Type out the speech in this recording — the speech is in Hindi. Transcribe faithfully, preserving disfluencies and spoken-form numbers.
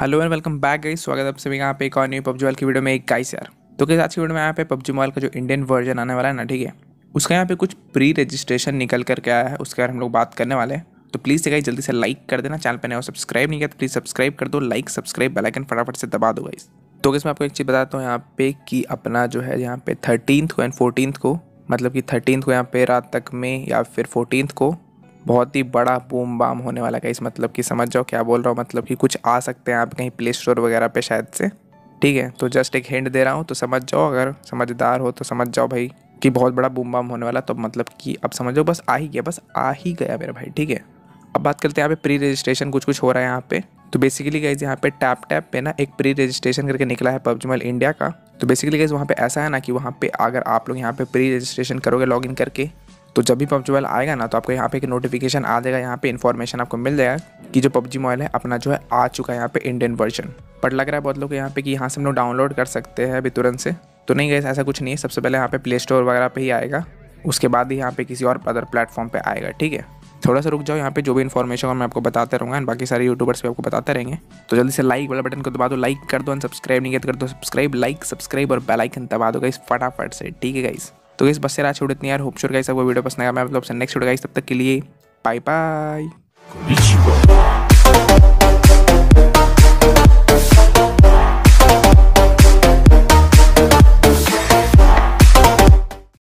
Hello and welcome back guys, स्वागत है आप सभी यहाँ पे एक और न्यू पबजी मोबाइल की वीडियो में। एक गाइस यार तो गाइस आज की वीडियो में यहाँ पे पबजी मोबाइल का जो इंडियन वर्जन आने वाला है ना, ठीक है, उसका यहाँ पे कुछ प्री रजिस्ट्रेशन निकल करके आया है, उसके बारे में हम लोग बात करने वाले हैं। तो प्लीज़ से गाइस जल्दी से लाइक कर देना, चैनल पर नया हो सब्सक्राइब नहीं किया तो प्लीज़ सब्सक्राइब कर दो, लाइक सब्सक्राइब बेल आइकन फटाफट से दबा दो गाइस। तो गाइस मैं आपको एक चीज़ बताता हूँ यहाँ पे कि अपना जो है यहाँ पे थर्टीन को एंड फोर्टीन को, मतलब कि थर्टीन को यहाँ पे रात तक में या फिर फोर्टीन को बहुत ही बड़ा बूम बाम होने वाला गाइस। मतलब कि समझ जाओ क्या बोल रहा हूँ, मतलब कि कुछ आ सकते हैं आप कहीं प्ले स्टोर वगैरह पे शायद से, ठीक है। तो जस्ट एक हिंट दे रहा हूँ, तो समझ जाओ, अगर समझदार हो तो समझ जाओ भाई कि बहुत बड़ा बूम बाम होने वाला। तो मतलब कि अब समझ लो बस आ ही गया, बस आ ही गया मेरा भाई, ठीक है। अब बात करते हैं यहाँ पे प्री रजिस्ट्रेशन कुछ कुछ हो रहा है यहाँ पे। तो बेसिकली गाइस यहाँ पे टैप टैप पे ना एक प्री रजिस्ट्रेशन करके निकला है पबजी मोबाइल इंडिया का। तो बेसिकली गाइस वहाँ पे ऐसा है ना कि वहाँ पे अगर आप लोग यहाँ पे प्री रजिस्ट्रेशन करोगे लॉगिन करके, तो जब भी पबजी मोबाइल आएगा ना तो आपको यहाँ पे एक नोटिफिकेशन आ जाएगा, यहाँ पे इन्फॉर्मेशन आपको मिल जाएगा कि जो पबजी मोबाइल है अपना जो है आ चुका है यहाँ पे इंडियन वर्जन। बट लग रहा है बहुत लोग यहाँ पे कि यहाँ से हम लोग डाउनलोड कर सकते हैं अभी तुरंत से, तो नहीं गाइस ऐसा कुछ नहीं है। सबसे पहले यहाँ पे प्ले स्टोर वगैरह पे ही आएगा, उसके बाद ही यहाँ पे किसी और अदर प्लेटफॉर्म पर आएगा, ठीक है। थोड़ा सा रुक जाओ, यहाँ पे जो भी इन्फॉर्मेशन मैं आपको बताते रहूँगा एंड बाकी सारे यूट्यूबर्स भी आपको बताते रहेंगे। तो जल्दी से लाइक वाला बटन को दबा दो, लाइक कर दो एंड सब्सक्राइब नहीं कर दो, सब्सक्राइब लाइक सब्सक्राइब और बेल आइकन दबा दो गाइस फटाफट से, ठीक है गाइस। तो गाइस बस यार आज वीडियो इतनी यार, होप श्योर गाइस आपको वीडियो पसंद आएगा। मैं आपसे नेक्स्ट वीडियो गाइस, तब तक के लिए बाय बाय।